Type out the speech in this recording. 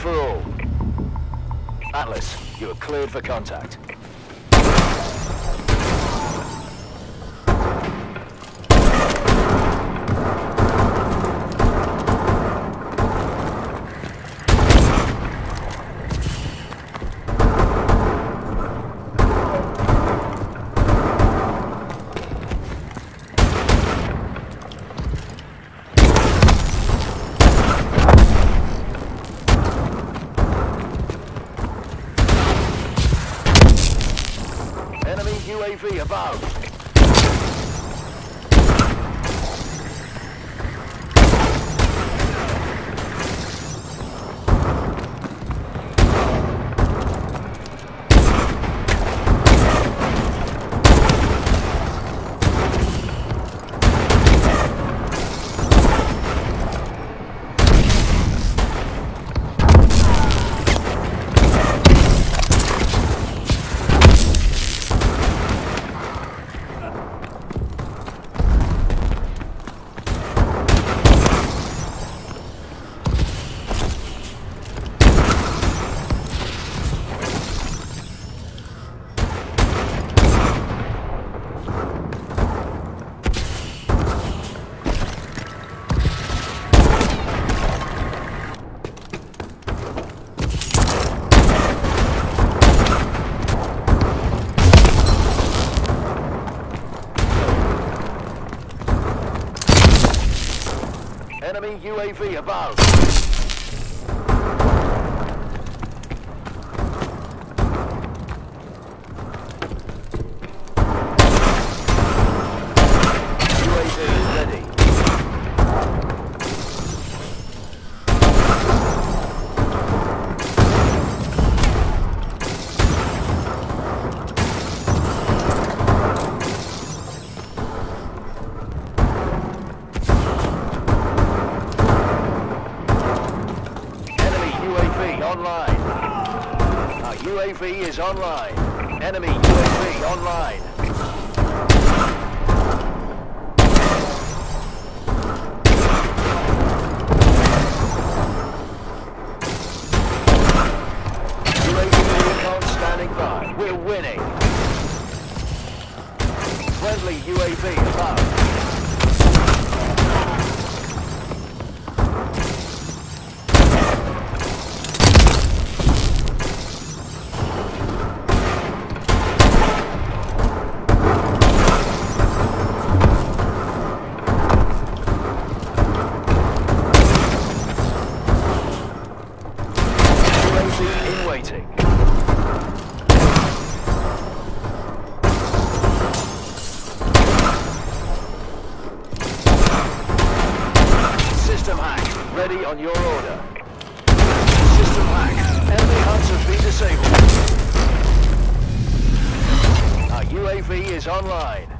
for all. Atlas, you are cleared for contact. UAV above. Enemy UAV above. Online. Our UAV is online. Enemy UAV online. UAV standing by. We're winning. Friendly UAV above. Ready on your order. System hack. Enemy hunt has been disabled. Our UAV is online.